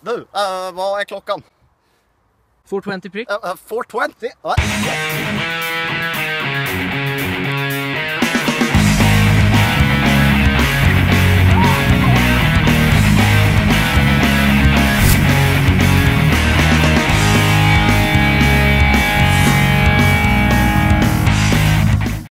Du, vad är klockan? 4:20 prick. 4:20?